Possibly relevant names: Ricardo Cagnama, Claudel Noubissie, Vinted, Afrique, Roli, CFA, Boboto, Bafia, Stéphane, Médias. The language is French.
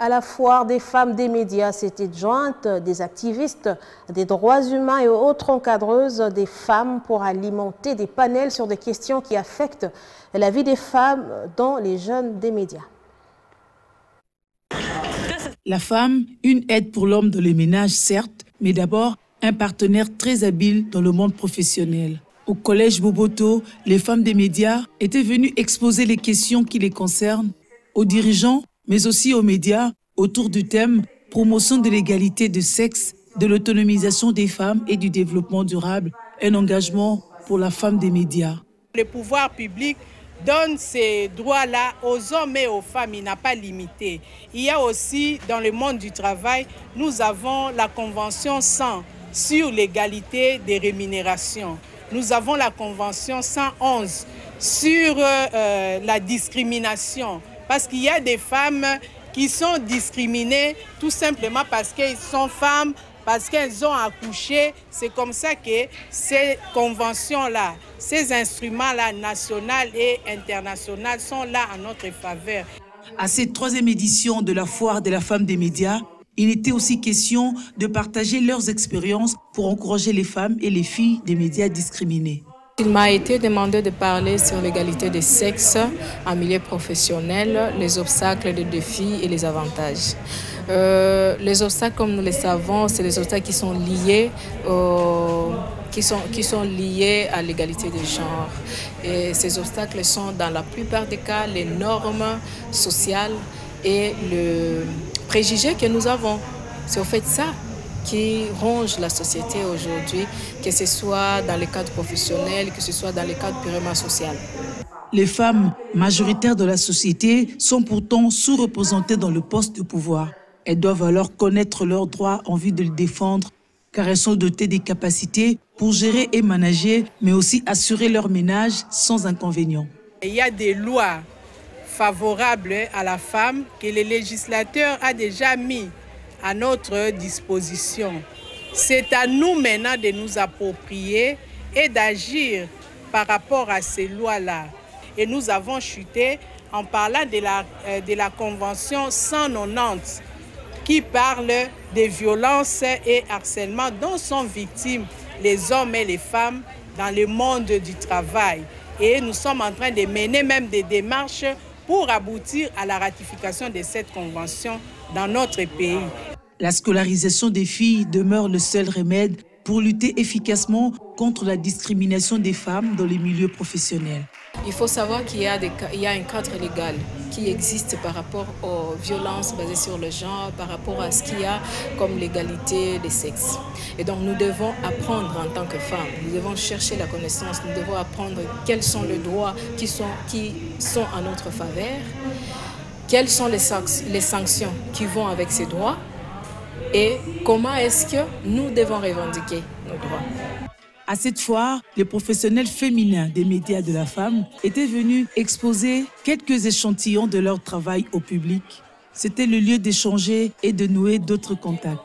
à la foire des femmes des médias. S'étaient jointes des activistes des droits humains et autres encadreuses des femmes pour alimenter des panels sur des questions qui affectent la vie des femmes dans les jeunes des médias. La femme, une aide pour l'homme dans les ménages, certes, mais d'abord un partenaire très habile dans le monde professionnel. Au collège Boboto, les femmes des médias étaient venues exposer les questions qui les concernent aux dirigeants, mais aussi aux médias, autour du thème « Promotion de l'égalité de sexe, de l'autonomisation des femmes et du développement durable, un engagement pour la femme des médias ». Le pouvoir public donne ces droits-là aux hommes et aux femmes, il n'a pas limité. Il y a aussi, dans le monde du travail, nous avons la Convention 100 sur l'égalité des rémunérations. Nous avons la Convention 111 sur la discrimination, parce qu'il y a des femmes qui sont discriminées tout simplement parce qu'elles sont femmes, parce qu'elles ont accouché. C'est comme ça que ces conventions-là, ces instruments-là, nationaux et internationaux, sont là en notre faveur. À cette troisième édition de la Foire de la Femme des Médias, il était aussi question de partager leurs expériences pour encourager les femmes et les filles des médias discriminées. Il m'a été demandé de parler sur l'égalité des sexes en milieu professionnel, les obstacles, les défis et les avantages. Les obstacles, comme nous le savons, c'est les obstacles qui sont liés liés à l'égalité des genres. Et ces obstacles sont dans la plupart des cas les normes sociales et le préjugé que nous avons. C'est au fait ça qui ronge la société aujourd'hui, que ce soit dans les cadres professionnels, que ce soit dans les cadres purement sociaux. Les femmes majoritaires de la société sont pourtant sous-représentées dans le poste de pouvoir. Elles doivent alors connaître leurs droits en vue de les défendre, car elles sont dotées des capacités pour gérer et manager, mais aussi assurer leur ménage sans inconvénient. Il y a des lois favorables à la femme que le législateur a déjà mises à notre disposition. C'est à nous maintenant de nous approprier et d'agir par rapport à ces lois-là. Et nous avons chuté en parlant de la Convention 190 qui parle des violences et harcèlements dont sont victimes les hommes et les femmes dans le monde du travail. Et nous sommes en train de mener même des démarches pour aboutir à la ratification de cette convention dans notre pays. La scolarisation des filles demeure le seul remède pour lutter efficacement contre la discrimination des femmes dans les milieux professionnels. Il faut savoir qu'il y a un cadre légal qui existe par rapport aux violences basées sur le genre, par rapport à ce qu'il y a comme l'égalité des sexes. Et donc nous devons apprendre en tant que femmes, nous devons chercher la connaissance, nous devons apprendre quels sont les droits qui sont en notre faveur, quelles sont les sanctions qui vont avec ces droits et comment est-ce que nous devons revendiquer nos droits. À cette foire, les professionnels féminins des médias de la femme étaient venus exposer quelques échantillons de leur travail au public. C'était le lieu d'échanger et de nouer d'autres contacts.